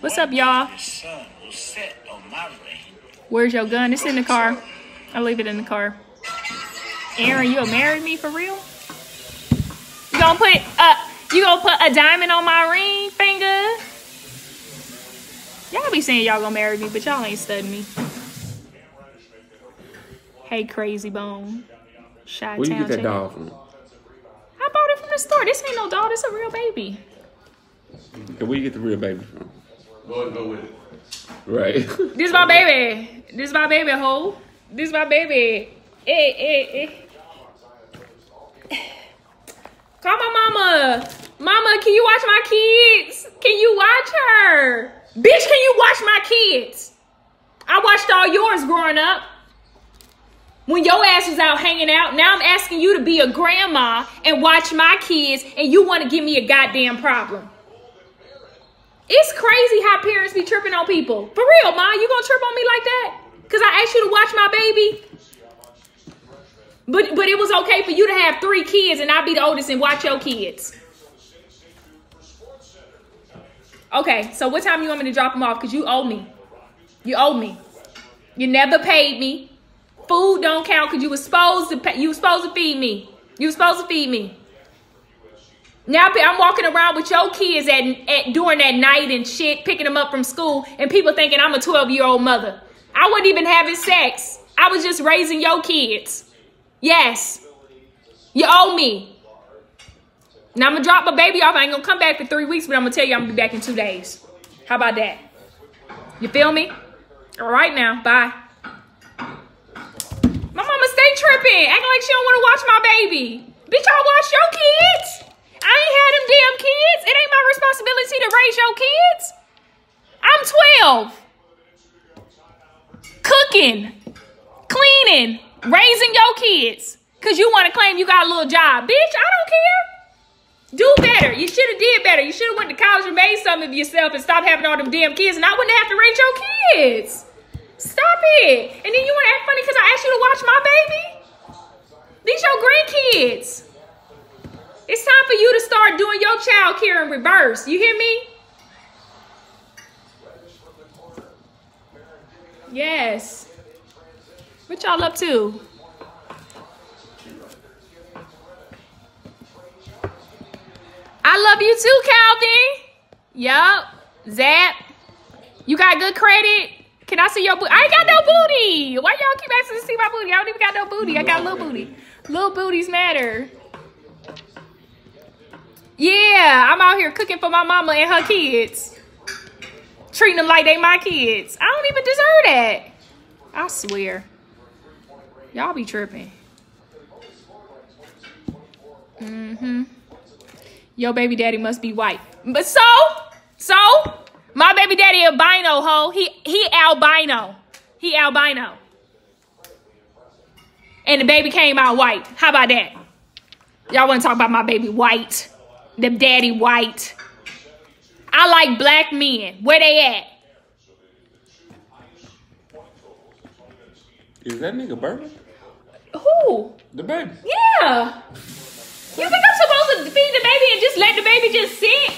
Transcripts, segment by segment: What's up, y'all? Where's your gun? It's in the car. I'll leave it in the car. Aaron, you'll marry me for real? You gonna put a diamond on my ring finger? Y'all be saying y'all gonna marry me, but y'all ain't studying me. Hey, Crazy Bone. Where you get that doll from? I bought it from the store. This ain't no doll. This a real baby. Where you get the real baby from? Go with it. Right. This is my baby. This is my baby, ho. This is my baby. Hey, hey, hey. Call my mama. Mama, can you watch my kids? Can you watch her? Bitch, can you watch my kids? I watched all yours growing up. When your ass was out hanging out, now I'm asking you to be a grandma and watch my kids, and you want to give me a goddamn problem. It's crazy how parents be tripping on people. For real, Ma, you gonna trip on me like that? Because I asked you to watch my baby? But it was okay for you to have 3 kids and I be the oldest and watch your kids. Okay, so what time you want me to drop them off? Because you owe me. You owe me. You never paid me. Food don't count because you were supposed to pay, you were supposed to feed me. You were supposed to feed me. Now I'm walking around with your kids during that night and shit, picking them up from school, and people thinking I'm a 12-year-old mother. I wasn't even having sex. I was just raising your kids. Yes. You owe me. Now I'm going to drop my baby off. I ain't going to come back for 3 weeks, but I'm going to tell you I'm going to be back in 2 days. How about that? You feel me? All right now. Bye. My mama stay tripping, acting like she don't want to watch my baby. Bitch, y'all watch your kids. I ain't had them damn kids. It ain't my responsibility to raise your kids. I'm 12. Cooking, cleaning, raising your kids. Because you want to claim you got a little job. Bitch, I don't care. Do better. You should have did better. You should have went to college and made something of yourself and stopped having all them damn kids. And I wouldn't have to raise your kids. Stop it. And then you want to act funny because I asked you to watch my baby? These your grandkids. It's time for you to start doing your child care in reverse. You hear me? Yes. What y'all up to? I love you too, Calvin. Yup. Zap. You got good credit? Can I see your booty? I ain't got no booty. Why y'all keep asking to see my booty? I don't even got no booty. I got little booty. Little booties matter. Yeah, I'm out here cooking for my mama and her kids. Treating them like they my kids. I don't even deserve that. I swear. Y'all be tripping. Mm-hmm. Your baby daddy must be white. But so, my baby daddy albino, ho. He albino. He albino. And the baby came out white. How about that? Y'all want to talk about my baby white? The daddy white. I like black men. Where they at? Is that nigga bourbon? Who? The baby. Yeah. You think I'm supposed to feed the baby and just let the baby just sit?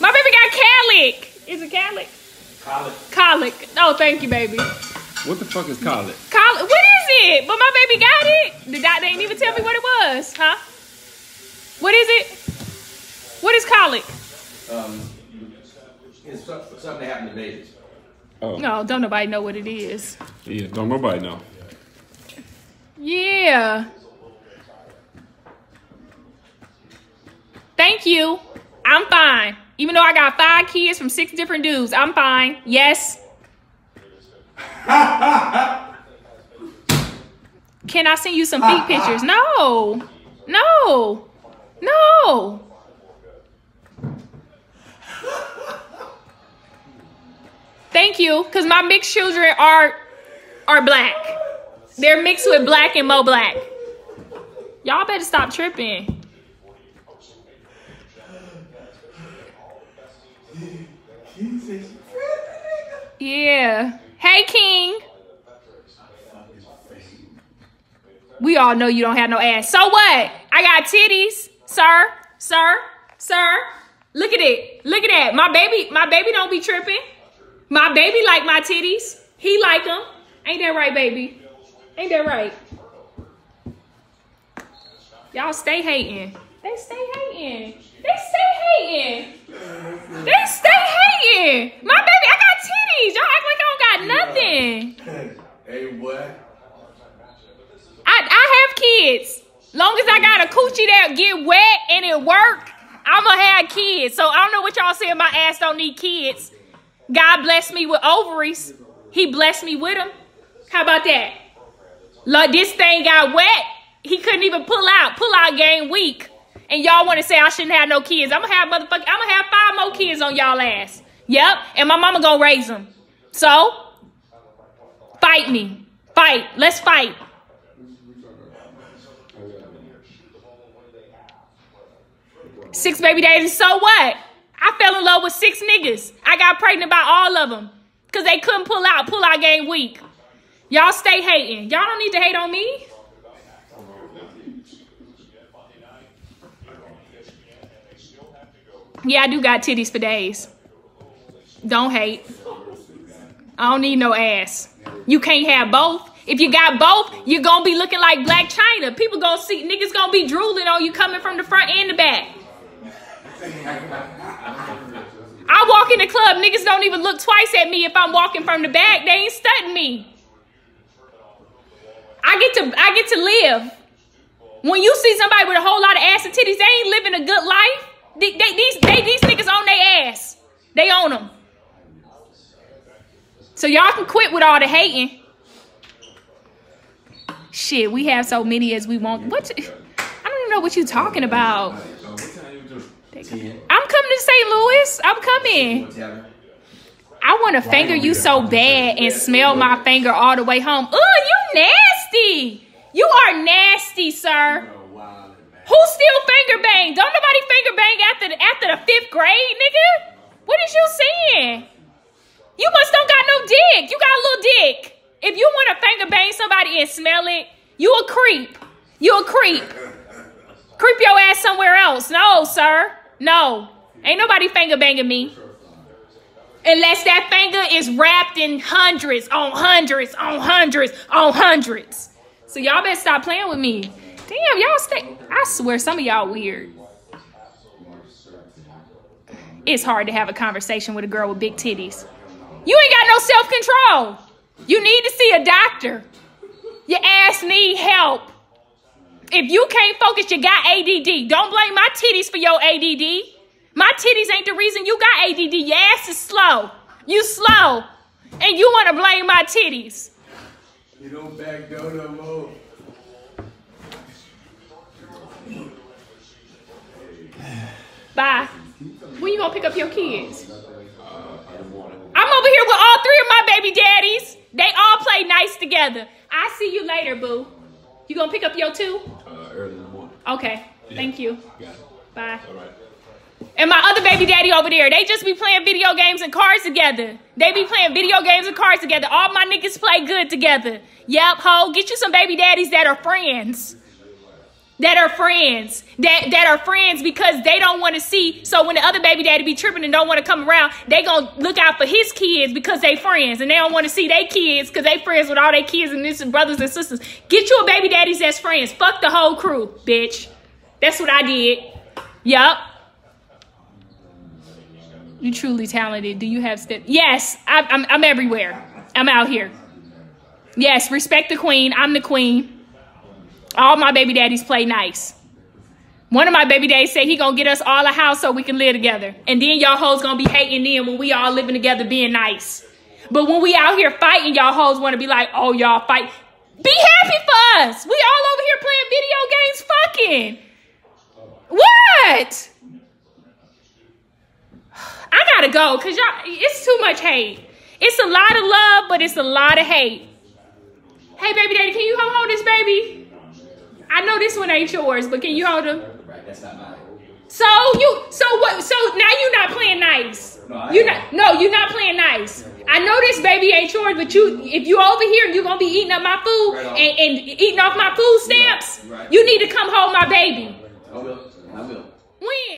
My baby got colic. Is it colic? Colic. Colic. No, thank you, baby. What the fuck is colic? Colic. What is it? But my baby got it. The doctor didn't even tell me what it was, huh? What is it? What is colic? It's something that happened to babies. Oh. No, don't nobody know what it is. Yeah, don't nobody know. Yeah. Thank you. I'm fine. Even though I got 5 kids from 6 different dudes, I'm fine. Yes. Can I send you some feet pictures? No, no, no. Thank you, because my mixed children are black. They're mixed with black and mo black. Y'all better stop tripping. Yeah. Hey, King. We all know you don't have no ass. So what? I got titties, sir. sir. Look at it. Look at that. My baby don't be tripping. My baby like my titties. He like them. Ain't that right, baby? Ain't that right? Y'all stay hating. They stay hating. They stay hating. They stay hating. My baby, I got titties. Y'all act like I don't got nothing. Hey, what? I have kids. Long as I got a coochie that get wet and it work, I'ma have kids. So I don't know what y'all saying. My ass don't need kids. God blessed me with ovaries. He blessed me with them. How about that? Like, this thing got wet. He couldn't even pull out. Pull out game week. And y'all want to say I shouldn't have no kids. I'm going to have 5 more kids on y'all ass. Yep. And my mama going to raise them. So, fight me. Fight. Let's fight. Six baby daddies. So what? I fell in love with 6 niggas. I got pregnant by all of them. Because they couldn't pull out. Pull out game week. Y'all stay hating. Y'all don't need to hate on me. Yeah, I do got titties for days. Don't hate. I don't need no ass. You can't have both. If you got both, you're going to be looking like Blac Chyna. People going to see, niggas going to be drooling on you coming from the front and the back. I walk in the club, niggas don't even look twice at me if I'm walking from the back. They ain't studying me. I get to live. When you see somebody with a whole lot of ass and titties, they ain't living a good life. These niggas on their ass. They on them. So y'all can quit with all the hating. Shit, we have so many as we want. I don't even know what you talking about. I'm coming to St. Louis. I'm coming. I want to finger you so bad and smell my finger all the way home. Ugh, you nasty. You are nasty, sir. Who still finger bang? Don't nobody finger bang after the 5th grade, nigga? What is you saying? You must don't got no dick. You got a little dick. If you want to finger bang somebody and smell it, you a creep. You a creep. Creep your ass somewhere else. No, sir. No. Ain't nobody finger banging me. Unless that finger is wrapped in hundreds, on hundreds, on hundreds, on hundreds. So y'all better stop playing with me. Damn, y'all stay. I swear, some of y'all weird. It's hard to have a conversation with a girl with big titties. You ain't got no self-control. You need to see a doctor. Your ass need help. If you can't focus, you got ADD. Don't blame my titties for your ADD. My titties ain't the reason you got ADD. Your ass is slow. You slow. And you want to blame my titties. You don't back down no more. Bye. When you gonna pick up your kids? I'm over here with all 3 of my baby daddies. They all play nice together. I see you later, boo. You gonna pick up your 2? Early in the morning. Okay. Yeah. Thank you. Got it. Bye. All right. And my other baby daddy over there, they just be playing video games and cars together. They be playing video games and cars together. All my niggas play good together. Yep, ho. Get you some baby daddies that are friends. That are friends because they don't want to see. So when the other baby daddy be tripping and don't want to come around, they gonna look out for his kids because they friends, and they don't want to see their kids because they friends with all their kids and this and brothers and sisters. Get you a baby daddies that's friends. Fuck the whole crew, bitch. That's what I did. Yup. You truly talented. Do you have step? Yes, I'm everywhere. I'm out here. Yes, respect the queen. I'm the queen. All my baby daddies play nice. One of my baby daddies said he gonna get us all a house so we can live together. And then y'all hoes gonna be hating them when we all living together being nice. But when we out here fighting, y'all hoes wanna be like, oh, y'all fight. Be happy for us. We all over here playing video games fucking. What? I gotta go, cause y'all, it's too much hate. It's a lot of love, but it's a lot of hate. Hey, baby daddy, can you come hold this baby? I know this one ain't yours, but can you hold him? That's not mine. So what? So now you're not playing nice. You're not playing nice. I know this baby ain't yours, but if you over here, you're gonna be eating up my food and eating off my food stamps. You need to come hold my baby. I will. When?